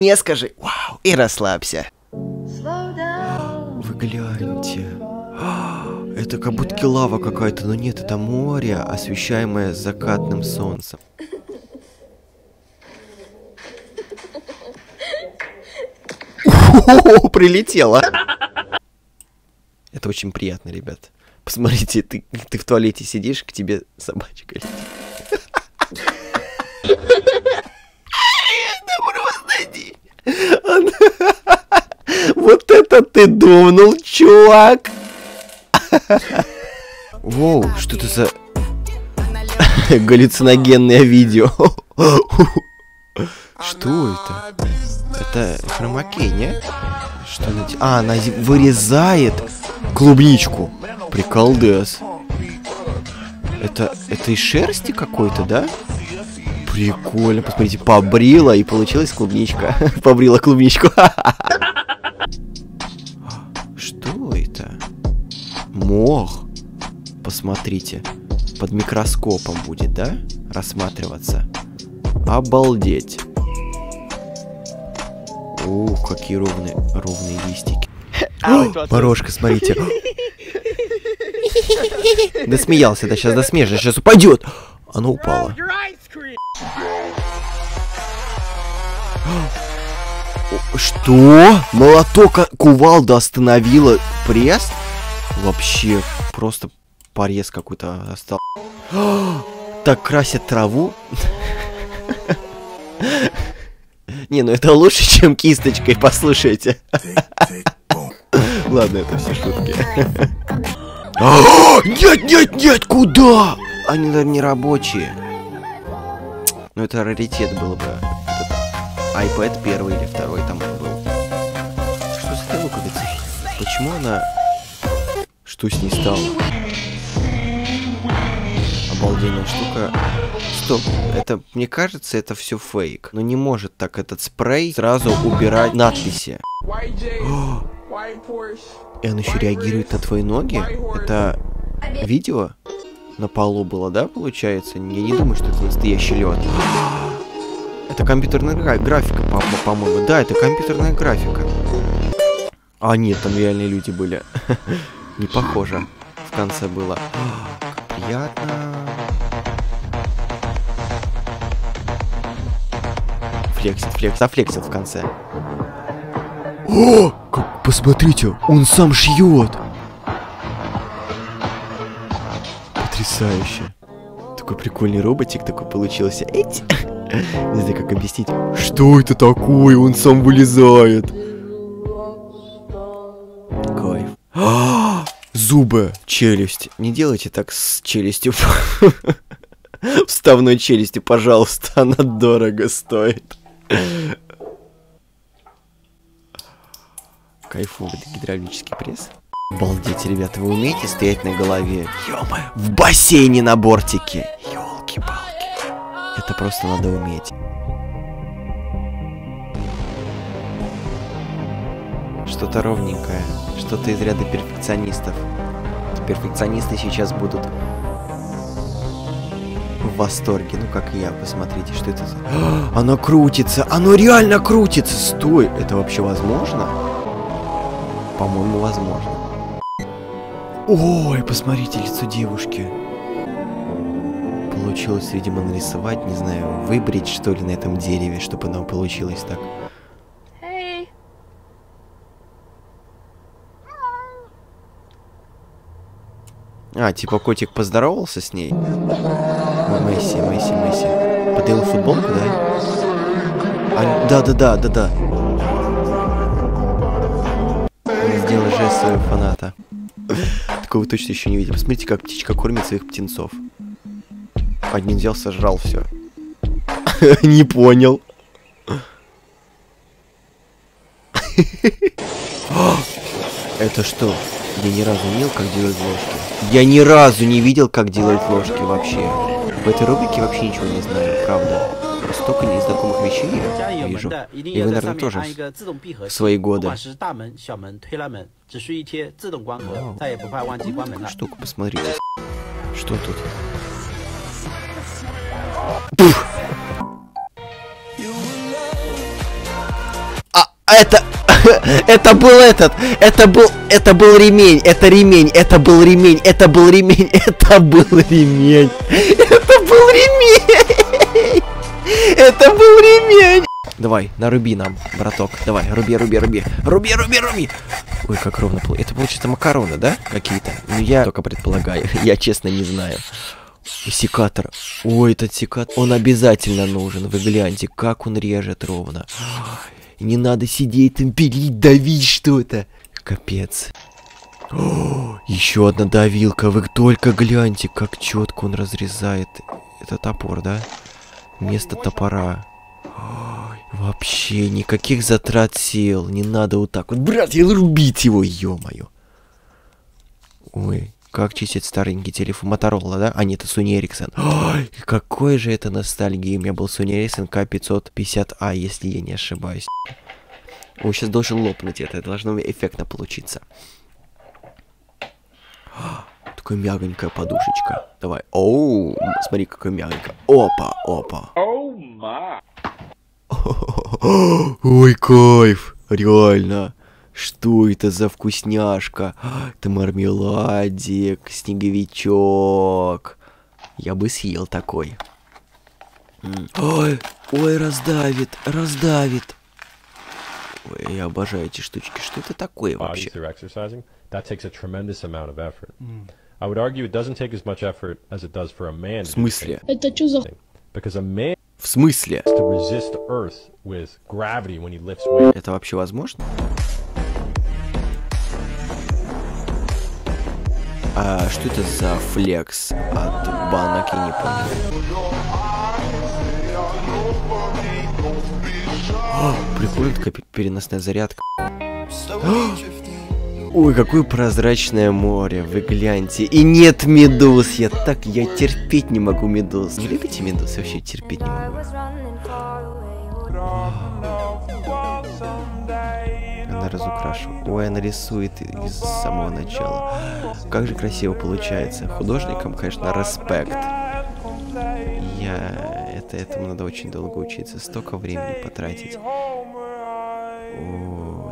Не скажи «Вау!» и расслабься. Вы гляньте. Это как будто лава какая-то, но нет, это море, освещаемое закатным солнцем. О, прилетело. Это очень приятно, ребят. Посмотрите, ты в туалете сидишь, к тебе собачка летит. Вот это ты думнул, чувак. Воу, что это за галлюциногенное видео? Что это? Это хромакей, нет? Что она делает? А, она вырезает клубничку. Приколдес. Это из шерсти какой-то, да? Прикольно, посмотрите, побрила и получилась клубничка. Побрила клубничку. Что это? Мох. Посмотрите, под микроскопом будет, да, рассматриваться. Обалдеть. Ух, какие ровные листики. Морожка, смотрите. Досмеялся, да сейчас досмеешься, сейчас упадет. Оно упало. Что? Молоток, кувалда остановила пресс? Вообще, просто порез какой-то остался. Так красят траву. Не, ну это лучше, чем кисточкой, послушайте. Ладно, это все шутки. Нет, нет, нет, куда? Они, наверное, не рабочие. Ну это раритет было бы. iPad первый или второй там был. Что с этой луковицей? Почему она... Что с ней стало? Обалденная штука. Стоп, это, мне кажется, это все фейк. Но не может так этот спрей сразу убирать надписи. И он еще реагирует на твои ноги? Это видео на полу было, да, получается? Я не думаю, что это настоящий лед. Это компьютерная графика, по-моему. Да, это компьютерная графика. А, нет, там реальные люди были. Не похоже. В конце было. Как приятно. Флексит, флекс. Зафлексил в конце. О! Посмотрите, он сам шьет. Потрясающе. Такой прикольный роботик такой получился. Эть! Не знаю, как объяснить. Что это такое? Он сам вылезает. Кайф. Зубы, челюсть. Не делайте так с челюстью. Вставной челюстью, пожалуйста. Она дорого стоит. Кайфовый гидравлический пресс. Обалдеть, ребята, вы умеете стоять на голове? Ё-моё, в бассейне на бортике. Ёлки-палки. Это просто надо уметь. Что-то ровненькое. Что-то из ряда перфекционистов. Перфекционисты сейчас будут в восторге. Ну, как и я. Посмотрите, что это за... Оно крутится! Оно реально крутится! Стой! Это вообще возможно? По-моему, возможно. Ой, посмотрите лицо девушки. Получилось, видимо, нарисовать, не знаю, выбрить, что ли, на этом дереве, чтобы оно получилось так. Hey. А, типа котик поздоровался с ней? Месси, Месси, Месси. Подарил футболку, да? Да. Сделал жест своего фаната. Такого точно еще не видел. Посмотрите, как птичка кормит своих птенцов. Один взял, сожрал все. Не понял. Это что? Я ни разу не видел, как делают ложки. Я ни разу не видел, как делают ложки вообще. В этой рубрике вообще ничего не знаю, правда. Столько незнакомых вещей я вижу. И вы, наверное, тоже в свои годы. Штука, посмотрите. Что тут? Пух. Это был ремень. Давай, наруби нам, браток. Давай, руби. Ой, как ровно плыл. Это получается макароны, да? Какие-то. Ну, я только предполагаю. Я честно не знаю. Секатор. Ой, этот секатор. Он обязательно нужен. Вы гляньте, как он режет ровно. Не надо сидеть там, пилить, давить что-то. Капец. О, еще одна давилка. Вы только гляньте, как четко он разрезает. Это топор, да? Вместо топора. Ой, вообще никаких затрат сил. Не надо вот так вот, брат, я рубить его, ё-моё. Ой, как чистить старенький телефон. Motorola, да? А нет, это Sony Ericsson. Ой, какой же это ностальгия. У меня был Sony Ericsson K550A, если я не ошибаюсь. Ой, сейчас должен лопнуть это. Должно эффектно получиться. Такая мягонькая подушечка. Давай. Оу, смотри, какая мягонькая. Опа, опа. Ой, кайф. Реально. Что это за вкусняшка? Это мармеладик, снеговичок. Я бы съел такой. Ой, ой, раздавит. Ой, я обожаю эти штучки. Что это такое вообще? В смысле? Это что за... В смысле? Это вообще возможно? А что это за флекс от банок, я не понял. Приходит какая-то переносная зарядка. Ой, какое прозрачное море, вы гляньте. И нет медуз, я терпеть не могу медуз. Вы любите медуз? Я вообще терпеть не могу. Она разукрашу. Ой, она рисует из самого начала. Как же красиво получается. Художникам, конечно, респект. Этому надо очень долго учиться. Столько времени потратить. О,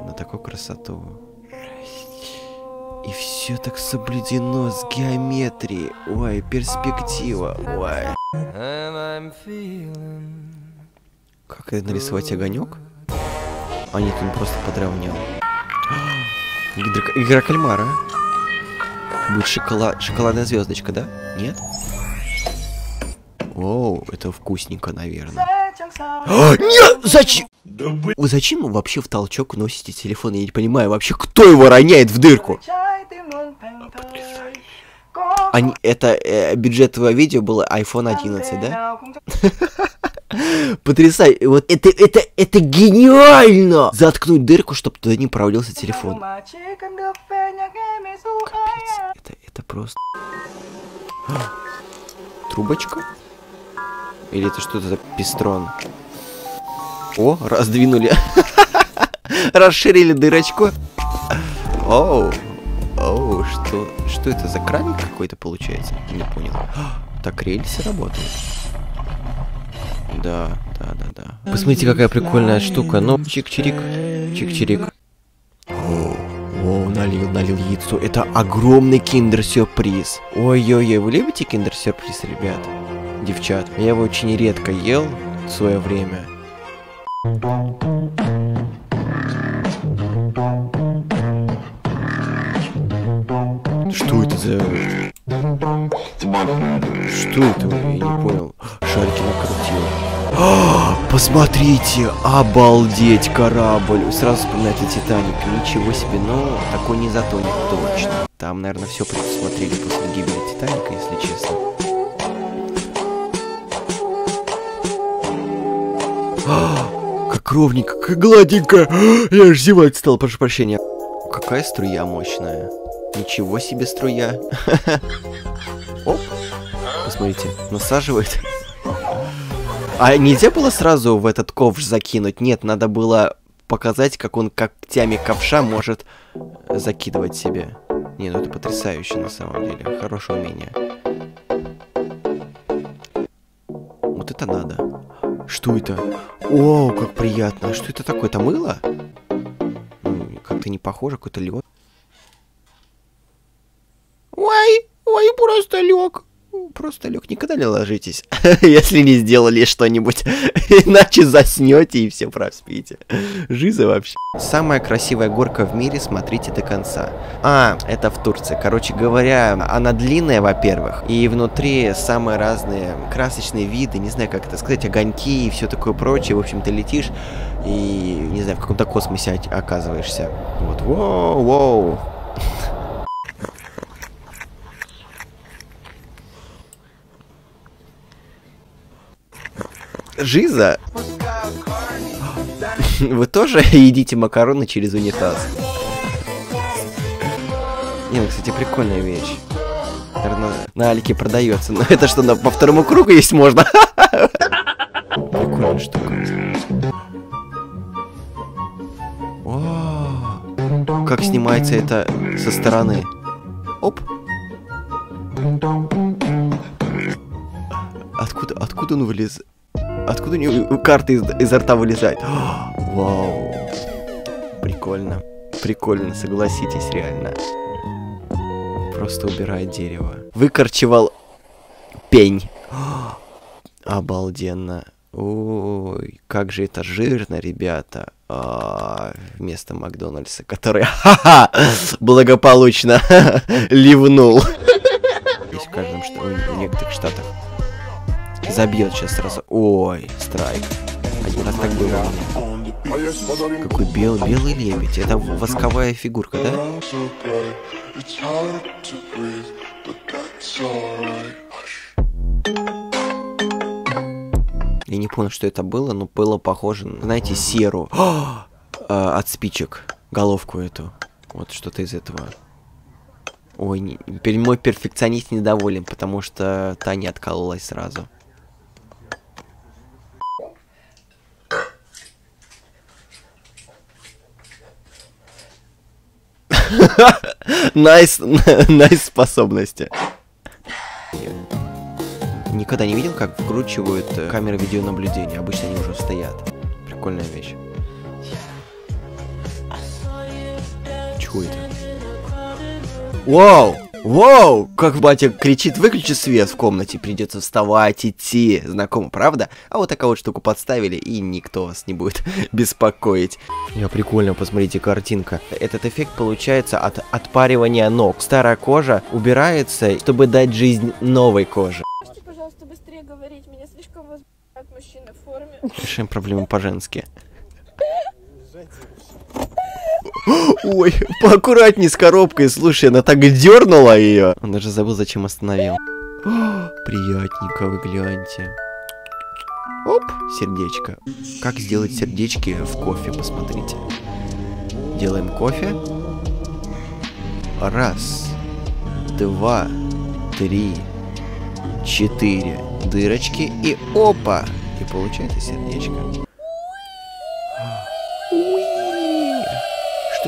на такую красоту. И все так соблюдено с геометрией. Ой, перспектива. Ой. Как это нарисовать огонек? А нет, он просто подровнял. Игра кальмара. Будет шоколадная звездочка, да? Нет? Оу, это вкусненько, наверное. А, нет, зачем? Да, вы зачем вы вообще в толчок носите телефон? Я не понимаю вообще, кто его роняет в дырку? Они, это бюджет этого видео было iPhone 11, да? Потрясай, вот это гениально! Заткнуть дырку, чтобы туда не провалился телефон. Капец, это просто... Трубочка? Или это что-то за пестрон? О, раздвинули. Расширили дырочку. Оу. Оу, что это за краник какой-то получается? Не понял. Так рельсы работают. Да. Посмотрите, какая прикольная штука. Ну, чик-чирик. Чик-чирик. О, налил яйцо. Это огромный киндер-сюрприз. Ой-ой-ой, вы любите киндер-сюрприз, ребят? Девчат, я его очень редко ел в свое время. Что это за... Что это? Я не понял. Шарики накрутило. А, посмотрите! Обалдеть, корабль! Сразу вспоминается Титаник. Ничего себе, но такой не затонет точно. Там, наверное, все предусмотрели после гибели Титаника, если честно. Как ровненько, как гладенько. Я аж зевать стал, прошу прощения. Какая струя мощная. Ничего себе струя. Оп. Посмотрите, насаживает. А нельзя было сразу в этот ковш закинуть? Нет, надо было показать, как он когтями ковша может закидывать себе. Не, ну это потрясающе на самом деле. Хорошее умение. Вот это надо. Что это? О, как приятно. Что это такое? Это мыло? Как-то не похоже, какой-то лед. Ой, ой, просто лег. Просто лег. Никогда не ложитесь, если не сделали что-нибудь. Иначе заснете и все проспите. Жиза вообще. Самая красивая горка в мире, смотрите до конца. А, это в Турции. Короче говоря, она длинная, во-первых. И внутри самые разные красочные виды, не знаю, как это сказать, огоньки и все такое прочее. В общем, ты летишь и, не знаю, в каком-то космосе оказываешься. Вот, воу-воу. Жиза? Вы тоже едите макароны через унитаз? Не, ну, кстати, прикольная вещь. Наверное, на Алике продается. Но это что, по второму кругу есть можно? Прикольная штука. О, как снимается это со стороны. Оп. Откуда он вылез? Откуда у него карта изо рта вылезает? О, вау. Прикольно. Прикольно, согласитесь, реально. Просто убирает дерево. Выкорчевал пень. О, обалденно. Ой, как же это жирно, ребята. Вместо Макдональдса, который ха-ха, благополучно ливнул. Есть в каждом штате, в некоторых штатах. Забьет сейчас сразу. Ой, страйк. Один раз так было. Какой белый лебедь. Это восковая фигурка, да? Я не понял, что это было, но было похоже на, знаете, серу. От спичек. Головку эту. Вот что-то из этого. Ой, мой перфекционист недоволен, потому что та не откололась сразу. Найс способности. Никогда не видел, как вкручивают камеры видеонаблюдения. Обычно они уже стоят. Прикольная вещь. Чего это? Вау! Вау! Как батя кричит, выключи свет в комнате, придется вставать, идти. Знакомо, правда? А вот такую вот штуку подставили, и никто вас не будет беспокоить. Прикольно, посмотрите, картинка. Этот эффект получается от отпаривания ног. Старая кожа убирается, чтобы дать жизнь новой коже. Можете, пожалуйста, быстрее говорить? Меня слишком возбуждает мужчина в форме. Решаем проблему по-женски. Ой, поаккуратней с коробкой, слушай, она так дернула ее. Он даже забыл, зачем остановил. О, приятненько, вы гляньте. Оп, сердечко. Как сделать сердечки в кофе, посмотрите. Делаем кофе. Раз, два, три, четыре дырочки и опа! И получается сердечко.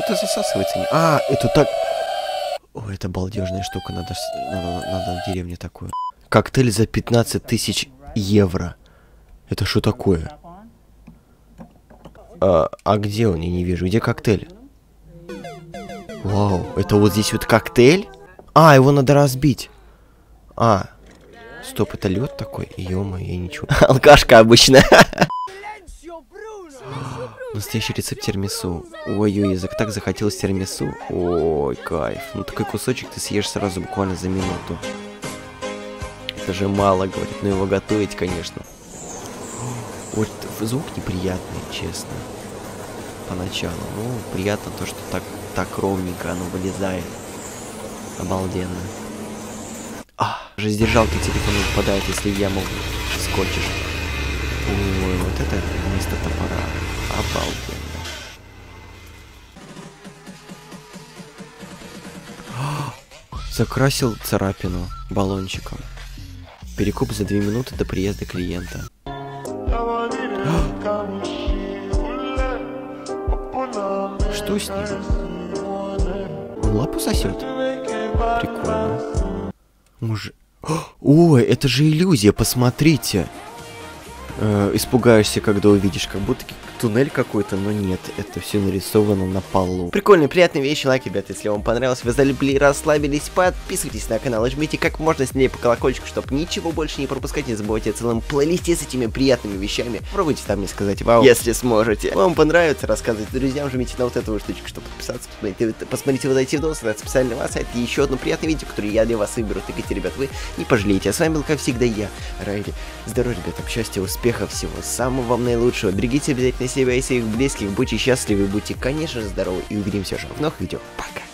Это засасывается. А, это так... Ой, это балдежная штука. Надо в деревне такую. Коктейль за 15 000 евро. Это что такое? А где он? Я не вижу. Где коктейль? Вау, это вот здесь вот коктейль? А, его надо разбить. А, стоп, это лед такой? Ё-моё, я ничего. Алкашка обычная. Настоящий рецепт тирмису. Ой-ой, язык так захотелось тирмису. Ой, кайф. Ну такой кусочек ты съешь сразу буквально за минуту. Это же мало, говорит. Но его готовить, конечно. Вот звук неприятный, честно. Поначалу. Ну, приятно то, что так ровненько оно вылезает. Обалденно. А, даже с держалки телефон не выпадает, если яму скотчешь. Ой, вот это вместо топора. Обалденно. Закрасил царапину баллончиком. Перекуп за 2 минуты до приезда клиента. Что с ним? Он лапу сосет? Прикольно. Ой, это же иллюзия, посмотрите. Испугаешься, когда увидишь, как будто туннель какой-то, но нет, это все нарисовано на полу. Прикольные, приятные вещи, лайк, ребят, если вам понравилось, вы залюбили, расслабились, подписывайтесь на канал, жмите как можно сильнее по колокольчику, чтобы ничего больше не пропускать, не забывайте о целом плейлисте с этими приятными вещами, пробуйте там мне сказать вау, если сможете. Вам понравится, рассказывайте друзьям, жмите на вот эту штучку, чтобы подписаться, посмотрите вот эти видосы на специальный вас, сайт, и еще одно приятное видео, которое я для вас выберу, тыкайте, ребят, вы не пожалеете. А с вами был, как всегда, я, Райли. Здоровья, ребятам, счастья, успехов, всего самого вам наилучшего, берегите обязательно себя и своих близких, будьте счастливы, будьте, конечно же, здоровы, и увидимся уже в новых видео, пока!